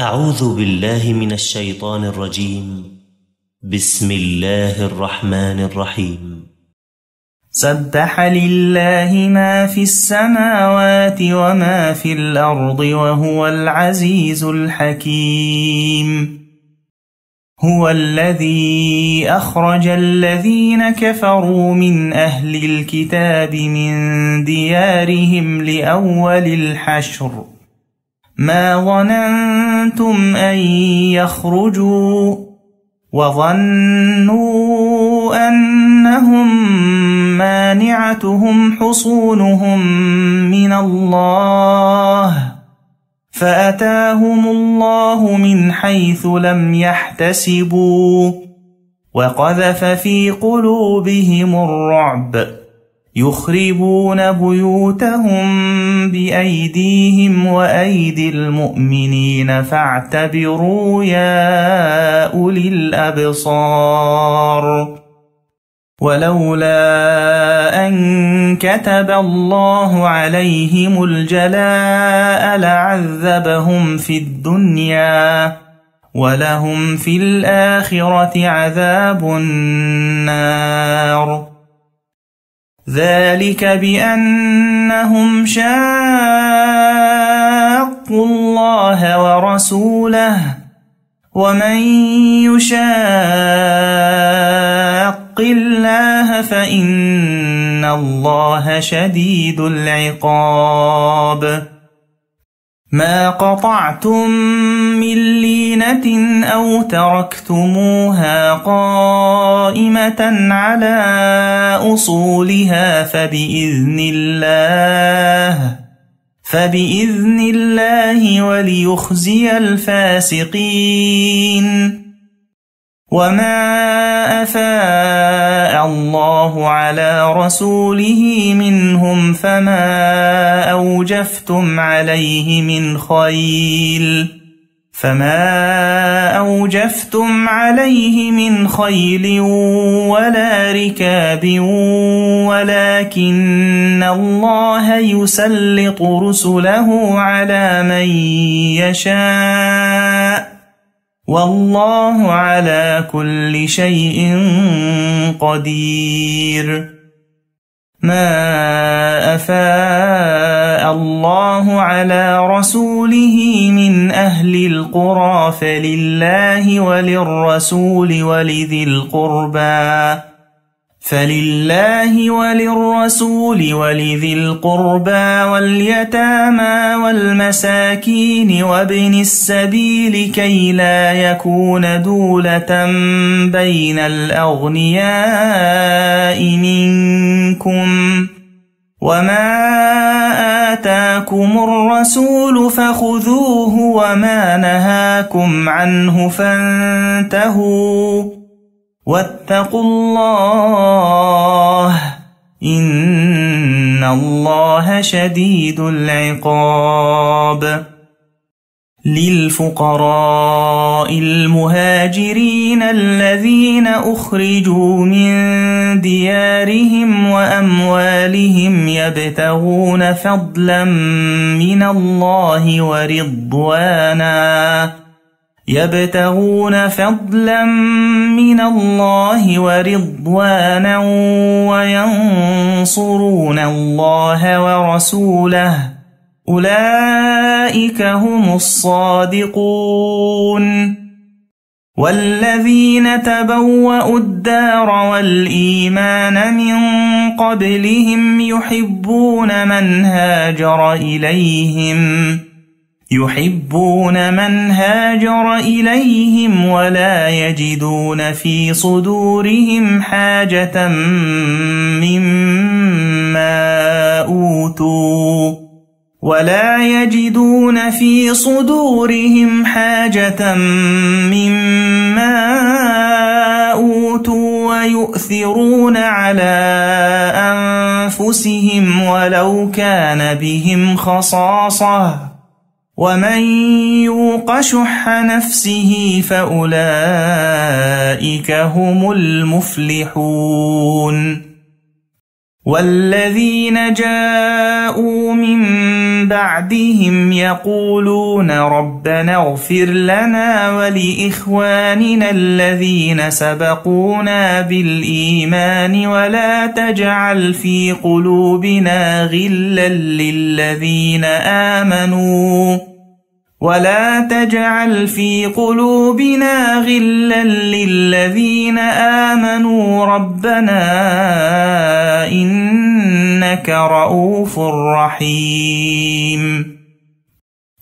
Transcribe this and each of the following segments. أعوذ بالله من الشيطان الرجيم. بسم الله الرحمن الرحيم. سبح لله ما في السماوات وما في الأرض وهو العزيز الحكيم. هو الذي أخرج الذين كفروا من أهل الكتاب من ديارهم لأول الحشر. ما ظننتم أن يخرجوا وظنوا أنهم مانعتهم حصونهم من الله فأتاهم الله من حيث لم يحتسبوا وقذف في قلوبهم الرعب يخربون بيوتهم بأيديهم وأيدي المؤمنين فاعتبروا يا أولي الأبصار. ولولا أن كتب الله عليهم الجلاء لعذبهم في الدنيا ولهم في الآخرة عذاب النار. ذلك بأنهم شاقوا الله ورسوله ومن يشاق الله فإن الله شديد العقاب. ما قطعتم من لينة أو تركتموها قائمة على أصولها فبإذن الله وليخزي الفاسقين. وما أفاء الله على رسوله منهم فما أوجفتم عليه من خيل ولا ركاب ولكن الله يسلط رسله على من يشاء والله على كل شيء قدير. ما أفاء الله على رسوله من أهل القرى فلله وللرسول ولذي القربى واليتامى والمساكين وابن السبيل كي لا يكون دولة بين الأغنياء منكم. وما آتاكم الرسول فخذوه وما نهاكم عنه فانتهوا واتقوا الله إن الله شديد العقاب. للفقراء المهاجرين الذين أخرجوا من ديارهم وأموالهم يبتغون فضلا من الله ورضوانا وينصرون الله ورسوله أولئك هم الصادقون. والذين تبوأوا الدار والإيمان من قبلهم يحبون من هاجر إليهم ولا يجدون في صدورهم حاجة مما أوتوا ويؤثرون على أنفسهم ولو كان بهم خصاصة ومن يوق شح نفسه فأولئك هم المفلحون. والذين جاءوا من بعدهم يقولون ربنا اغفر لنا ولإخواننا الذين سبقونا بالإيمان ولا تجعل في قلوبنا غلا للذين آمنوا ربنا إنك رؤوف رحيم.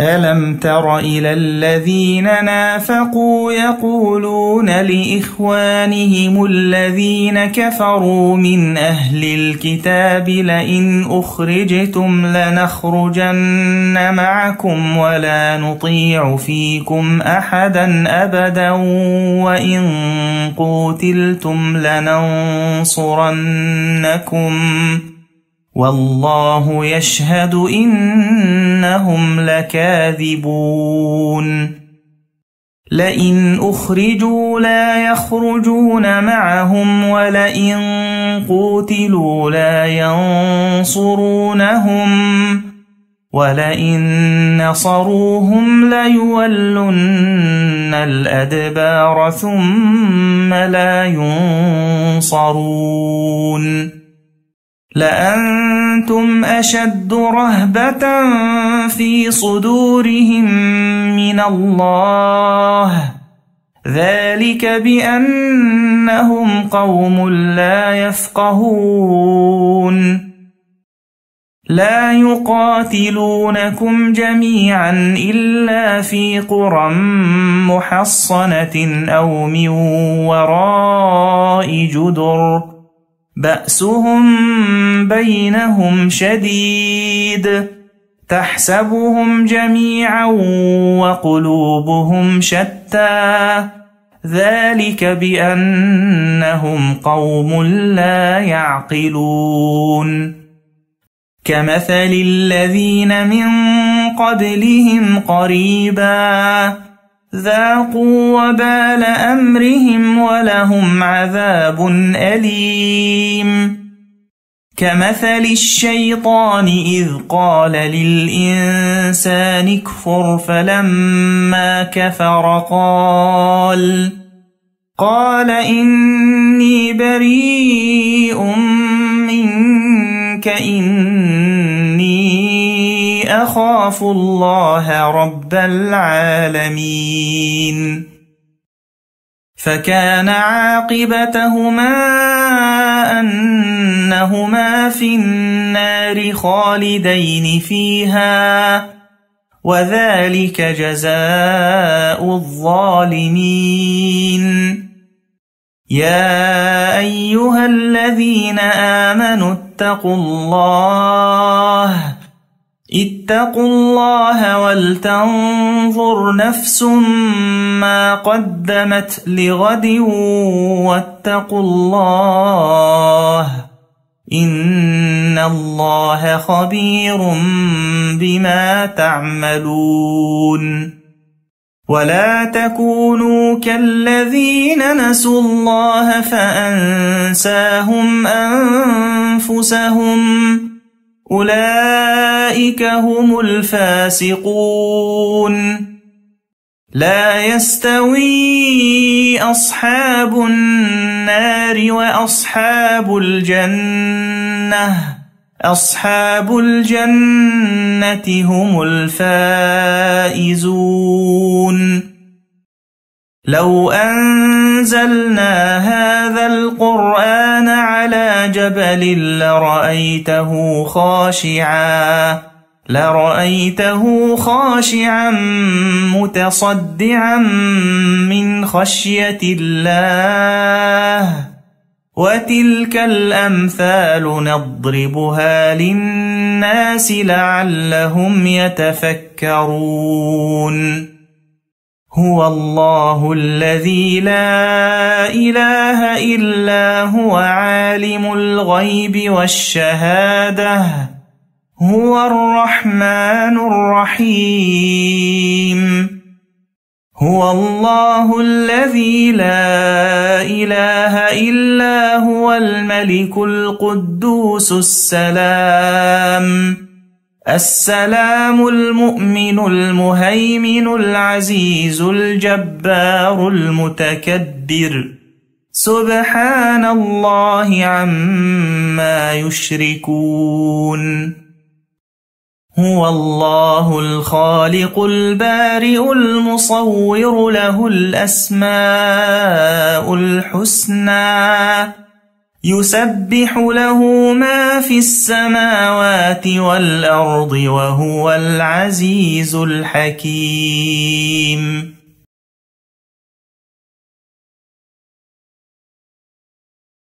ألم تر إلى الذين نافقوا يقولون لإخوانهم الذين كفروا من أهل الكتاب لئن أخرجتم لنخرجن معكم ولا نطيع فيكم أحدا أبدا وإن قتلتم لننصرنكم والله يشهد إنهم لكاذبون. لئن أخرجوا لا يخرجون معهم ولئن قتلوا لا ينصرونهم ولئن نصروهم ليولن الأدبار ثم لا ينصرون. لأنتم أشد رهبة في صدورهم من الله ذلك بأنهم قوم لا يفقهون. لا يقاتلونكم جميعا إلا في قرى محصنة أو من وراء جدر بأسهم بينهم شديد تحسبهم جميعا وقلوبهم شتى ذلك بأنهم قوم لا يعقلون. كمثل الذين من قبلهم قريبا ذاقوا وبال أمرهم ولهم عذاب أليم. كمثل الشيطان إذ قال للإنسان اكفر فلما كفر قال إني بريء منك إني أخاف الله رب العالمين. فكان عاقبتهما أنهما في النار خالدين فيها وذلك جزاء الظالمين. يا أيها الذين آمنوا اتقوا الله ولتنظر نفس ما قدمت لغد واتقوا الله إن الله خبير بما تعملون. ولا تكونوا كالذين نسوا الله فأنساهم أنفسهم أولئك هم الفاسقون. لا يستوي أصحاب النار وأصحاب الجنة هم الفائزون. لو أنزلنا هذا القرآن على جبل لرأيته خاشعا متصدعا من خشية الله وتلك الأمثال نضربها للناس لعلهم يتفكرون. هو الله الذي لا إله إلا هو عالم الغيب والشهادة هو الرحمن الرحيم. هو الله الذي لا إله إلا هو الملك القدوس السلام المؤمن المهيمن العزيز الجبار المتكبر سبحان الله عما يشركون هو الله الخالق البارئ المصور له الأسماء الحسنى يسبح له ما في السماوات والأرض وهو العزيز الحكيم.